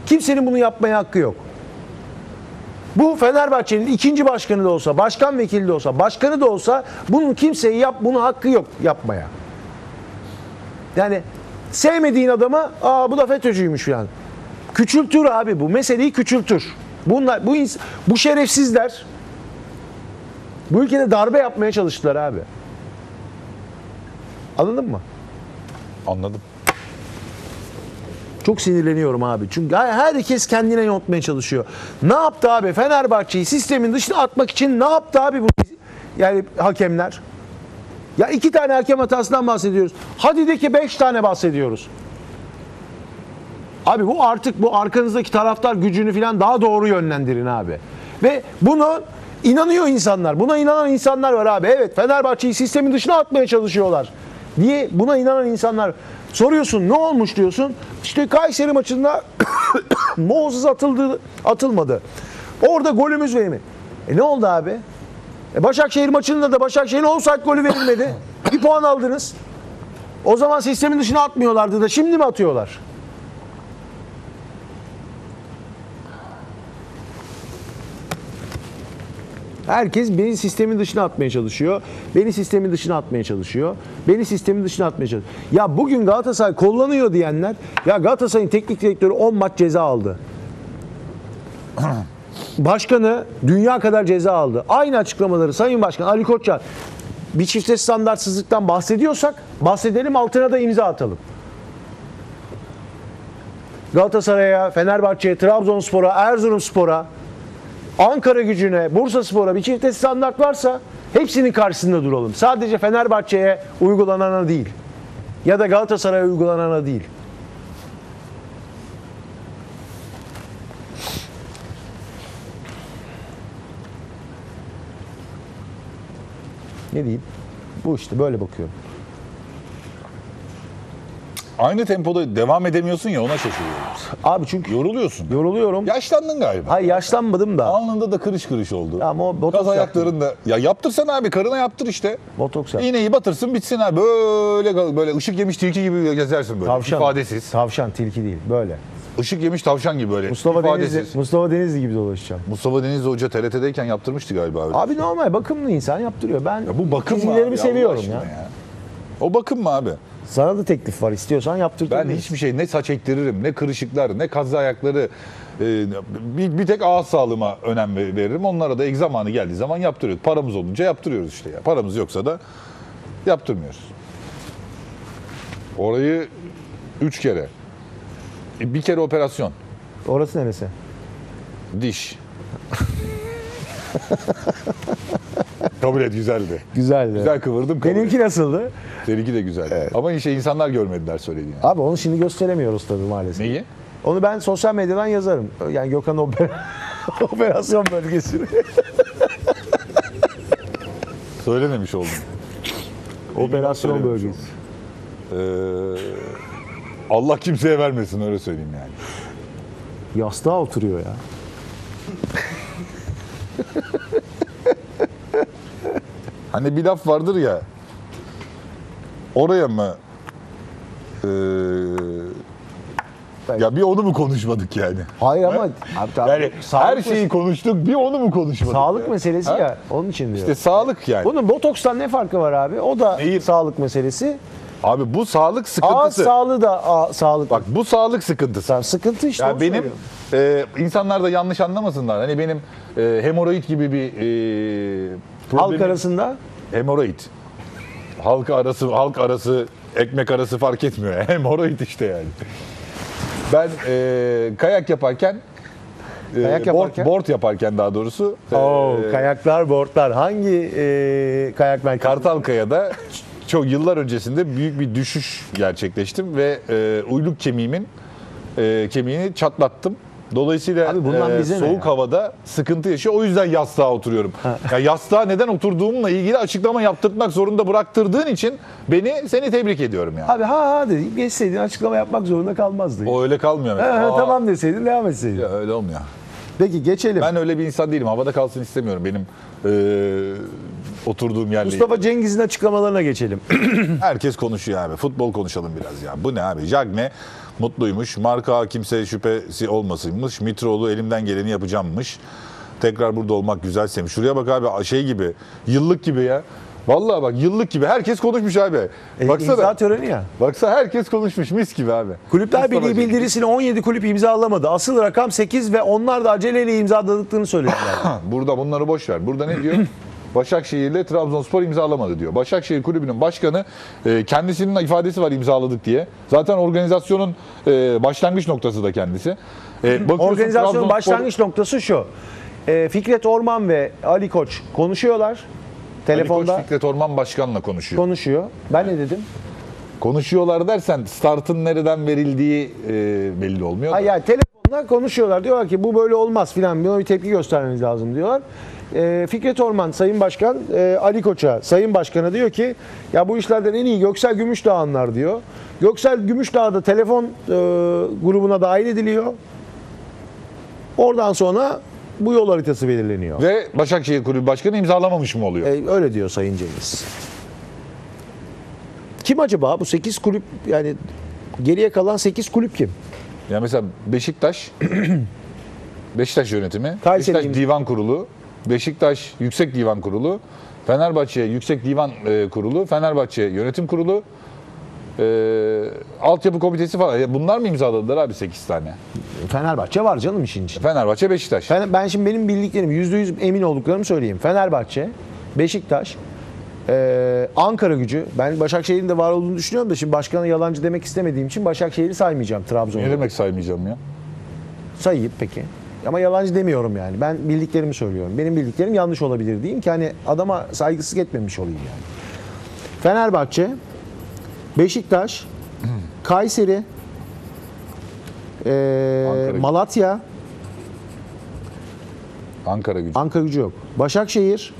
Kimsenin bunu yapmaya hakkı yok. Bu Fenerbahçe'nin ikinci başkanı da olsa, başkan vekili de olsa, başkanı da olsa bunun kimseyi bunu hakkı yok yapmaya. Yani sevmediğin adama aa bu da FETÖ'cüymüş yani. Küçültür abi, bu meseleyi küçültür. Bu şerefsizler bu ülkede darbe yapmaya çalıştılar abi. Anladın mı? Anladım. Çok sinirleniyorum abi. Çünkü herkes kendine yontmaya çalışıyor. Ne yaptı abi? Fenerbahçe'yi sistemin dışına atmak için ne yaptı abi bu? Yani hakemler. Ya 2 tane hakem hatasından bahsediyoruz. Hadi de ki 5 tane bahsediyoruz. Abi bu artık bu arkanızdaki taraftar gücünü falan daha doğru yönlendirin abi. Ve bunu inanıyor insanlar. Buna inanan insanlar var abi. Evet, Fenerbahçe'yi sistemin dışına atmaya çalışıyorlar diye buna inanan insanlar. Soruyorsun ne olmuş diyorsun. İşte Kayseri maçında Moses atılmadı. Orada golümüz verilmedi. Ne oldu abi? Başakşehir maçında da Başakşehir'in offside golü verilmedi. Bir puan aldınız. O zaman sistemin dışına atmıyorlardı da şimdi mi atıyorlar? Herkes beni sistemin dışına atmaya çalışıyor. Beni sistemin dışına atmaya çalışıyor. Beni sistemin dışına atmaya çalışıyor. Ya bugün Galatasaray kullanıyor diyenler, ya Galatasaray'ın teknik direktörü 10 maç ceza aldı. Başkanı dünya kadar ceza aldı. Aynı açıklamaları Sayın Başkan Ali Koç'a bir çifte standartsızlıktan bahsediyorsak bahsedelim, altına da imza atalım. Galatasaray'a, Fenerbahçe'ye, Trabzonspor'a, Erzurumspor'a, Ankara Gücü'ne, Bursaspor'a bir çifte standart varsa hepsinin karşısında duralım. Sadece Fenerbahçe'ye uygulanana değil. Ya da Galatasaray'a uygulanana değil. Ne diyeyim? Bu işte böyle bakıyorum. Aynı tempoda devam edemiyorsun ya, ona şaşırıyorum. Abi çünkü yoruluyorsun. Yoruluyorum. Yaşlandın galiba. Hayır, yaşlanmadım da. Alnında da kırış kırış oldu. Ama botoks kaz ayaklarında. Yaptım. Ya yaptırsan abi, karına yaptır işte. Botoks yap. İğneyi batırsın, bitsin abi. Böyle ışık yemiş tilki gibi gezersin böyle. Tavşan. İfadesiz. Tavşan, tilki değil böyle. Işık yemiş tavşan gibi böyle. Mustafa Denizli gibi dolaşacağım. Mustafa Denizli Hoca TRT'deyken yaptırmıştı galiba. Öyle. Abi normal bakımlı insan yaptırıyor. Ben ya bu bakım dizilerimi seviyorum ya. O bakım mı abi? Sana da teklif var, istiyorsan yaptırtırım. Ben hiçbir şey, ne saç ektiririm, ne kırışıklar, ne kazı ayakları, bir tek ağız sağlığıma önem veririm. Onlara da ilk zamanı geldiği zaman yaptırıyoruz. Paramız olunca yaptırıyoruz işte ya. Paramız yoksa da yaptırmıyoruz. Orayı 3 kere. Bir kere operasyon. Orası neresi? Diş. Kabul et, güzeldi. Güzeldi. Güzel kıvırdım. Benimki nasıldı? Seninki de güzeldi. Evet. Ama işte insanlar görmediler söylediğini. Abi onu şimdi gösteremiyoruz tabii maalesef. Neyi? Onu ben sosyal medyadan yazarım. Yani Gökhan operasyon bölgesini. Söylememiş oldum. Operasyon bölgesi. Allah kimseye vermesin, öyle söyleyeyim yani. Yastığa oturuyor ya. Hani bir laf vardır ya, oraya mı ya bir onu mu konuşmadık yani? Hayır ama yani her şeyi konuştuk, bir onu mu konuşmadık? Sağlık ya? Meselesi ha? Ya onun için diyor. İşte sağlık yani. Bunun botokstan ne farkı var abi? O da neyi? Sağlık meselesi. Abi bu sağlık sıkıntısı. Ağız sağlığı da sağlık. Bak bu sağlık sıkıntısı. Sıkıntı işte. Yani benim insanlar da yanlış anlamasınlar. Hani benim hemoroid gibi bir problemim. Halk arasında? Hemoroid. Halk arası, ekmek arası fark etmiyor. Hemoroid işte yani. Ben kayak yaparken? Board yaparken daha doğrusu. Kayaklar, boardlar. Hangi kayak merkezi? Kartalkaya'da. Çok yıllar öncesinde büyük bir düşüş gerçekleştim ve uyluk kemiğimin kemiğini çatlattım. Dolayısıyla soğuk havada sıkıntı yaşıyor. O yüzden yastığa oturuyorum. Ya yastığa neden oturduğumla ilgili açıklama yaptırmak zorunda bıraktırdığın için seni tebrik ediyorum yani. Abi ha dedik, geçseydin açıklama yapmak zorunda kalmazdın. O öyle kalmıyor mesela. Tamam deseydin, devam etseydin. Ya öyle olmuyor. Peki geçelim. Ben öyle bir insan değilim. Havada kalsın istemiyorum benim oturduğum yerle. Mustafa Cengiz'in açıklamalarına geçelim. Herkes konuşuyor abi. Futbol konuşalım biraz ya. Bu ne abi? Jagne mutluymuş. Marka kimseye şüphesi olmasınmış. Mitroğlu elimden geleni yapacağımmış. Tekrar burada olmak güzel sevmiş. Şuraya bak abi, şey gibi. Yıllık gibi ya. Vallahi bak, yıllık gibi. Herkes konuşmuş abi. Baksana. İmza töreni ya. Baksana, herkes konuşmuş. Mis gibi abi. Kulüpler Birliği bildirisini 17 kulüp imzalamadı. Asıl rakam 8 ve onlar da aceleyle imzaladıklarını söylediler. Burada bunları boş ver. Burada ne diyor? Başakşehir'le Trabzonspor imzalamadı diyor. Başakşehir Kulübü'nün başkanı, kendisinin ifadesi var imzaladık diye. Zaten organizasyonun başlangıç noktası da kendisi. Organizasyonun başlangıç noktası şu. Fikret Orman ve Ali Koç konuşuyorlar. Telefonda. Ali Koç Fikret Orman Başkan'la konuşuyor. Ben ne dedim? Konuşuyorlar dersen startın nereden verildiği belli olmuyor. Ha yani telefonla konuşuyorlar. Diyorlar ki bu böyle olmaz filan. Bir tepki göstermemiz lazım diyorlar. Fikret Orman Sayın Başkan Ali Koç'a, Sayın Başkan'a diyor ki ya bu işlerden en iyi Göksel Gümüşdağ anlar diyor. Göksel Gümüşdağ da telefon grubuna dahil ediliyor. Oradan sonra bu yol haritası belirleniyor. Ve Başakşehir Kulübü Başkanı imzalamamış mı oluyor? Öyle diyor Sayın Cengiz. Kim acaba bu 8 kulüp, yani geriye kalan 8 kulüp kim? Ya mesela Beşiktaş, Beşiktaş yönetimi, Kayseri Beşiktaş Divan Kurulu, Beşiktaş Yüksek Divan Kurulu, Fenerbahçe Yüksek Divan Kurulu, Fenerbahçe Yönetim Kurulu, Altyapı Komitesi falan. Ya bunlar mı imzaladılar abi 8 tane? Fenerbahçe var canım işin içinde. Fenerbahçe, Beşiktaş. Ben şimdi benim bildiklerim, %100 emin olduklarımı söyleyeyim. Fenerbahçe, Beşiktaş, Ankara Gücü. Ben Başakşehir'in de var olduğunu düşünüyorum da şimdi başkana yalancı demek istemediğim için Başakşehir'i saymayacağım Trabzon'da. Ne demek saymayacağım ya? Sayayım peki. Ama yalancı demiyorum yani. Ben bildiklerimi söylüyorum. Benim bildiklerim yanlış olabilir diyeyim ki hani adama saygısızlık etmemiş olayım yani. Fenerbahçe, Beşiktaş, Kayseri, Malatya, Ankara Gücü. Ankara Gücü yok. Başakşehir,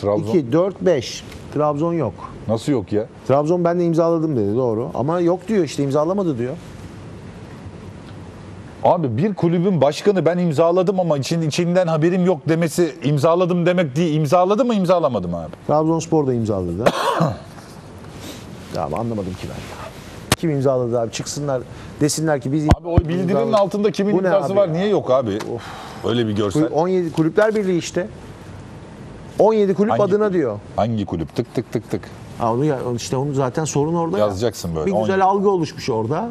Trabzon. 2, 4, 5. Trabzon yok. Nasıl yok ya? Trabzon ben de imzaladım dedi, doğru. Ama yok diyor işte, imzalamadı diyor. Abi bir kulübün başkanı ben imzaladım ama içinden haberim yok demesi imzaladım demek değil. İmzaladı mı imzalamadı mı abi? Trabzonspor da imzaladı. Abi anlamadım ki ben. Kim imzaladı abi? Çıksınlar desinler ki biz... Abi o bildirinin altında kimin imzası var? Ya? Niye yok abi? Of. Öyle bir görsel. 17 Kulüpler Birliği işte. 17 kulüp hangi, adına diyor. Hangi kulüp? Tık tık tık tık. Aa, onu işte onu zaten sorun orada. Yazacaksın ya. Böyle. Bir güzel algı oluşmuş orada.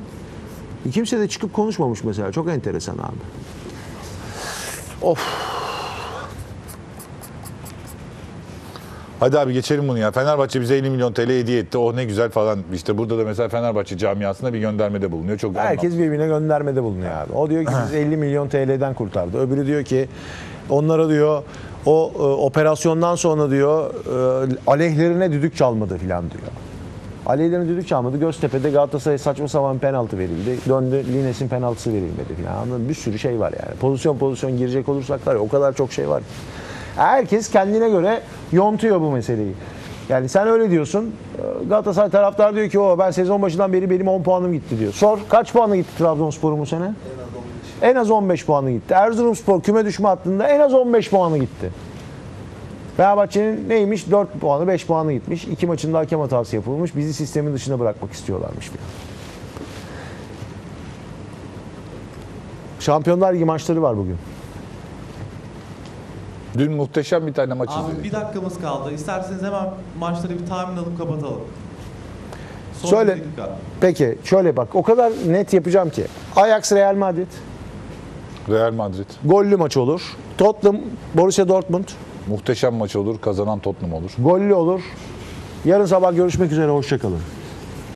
Kimse de çıkıp konuşmamış mesela. Çok enteresan abi. Of. Hadi abi geçelim bunu ya. Fenerbahçe bize 50 milyon TL hediye etti. Oh ne güzel falan. İşte burada da mesela Fenerbahçe camiasına bir göndermede bulunuyor. Çok herkes anlam. Birbirine göndermede bulunuyor abi. O diyor ki bizi 50 milyon TL'den kurtardı. Öbürü diyor ki onlara diyor o operasyondan sonra diyor aleyhlerine düdük çalmadı filan diyor. Aleyhlerine düdük çalmadı. Göztepe'de Galatasaray'a saçma sapan penaltı verildi. Döndü Lines'in penaltısı verilmedi filan. Bir sürü şey var yani. Pozisyon girecek olursak var ya, o kadar çok şey var ki. Herkes kendine göre yontuyor bu meseleyi. Yani sen öyle diyorsun. Galatasaray taraftarı diyor ki o ben sezon başından beri benim 10 puanım gitti diyor. Sor kaç puanı gitti Trabzonspor'un bu sene? En az 15 puanı gitti. Erzurumspor küme düşme hattında en az 15 puanı gitti. Fenerbahçe'nin neymiş? 4 puanı, 5 puanı gitmiş. 2 maçında hakem hatası yapılmış. Bizi sistemin dışına bırakmak istiyorlarmış diyor. Şampiyonlar Ligi maçları var bugün. Dün muhteşem bir tane maç izledik. Bir dakikamız kaldı. İsterseniz hemen maçları bir tahmin alıp kapatalım. Son söyle. Peki şöyle bak. O kadar net yapacağım ki. Ajax Real Madrid. Real Madrid. Gollü maç olur. Tottenham Borussia Dortmund. Muhteşem maç olur. Kazanan Tottenham olur. Gollü olur. Yarın sabah görüşmek üzere. Hoşça kalın.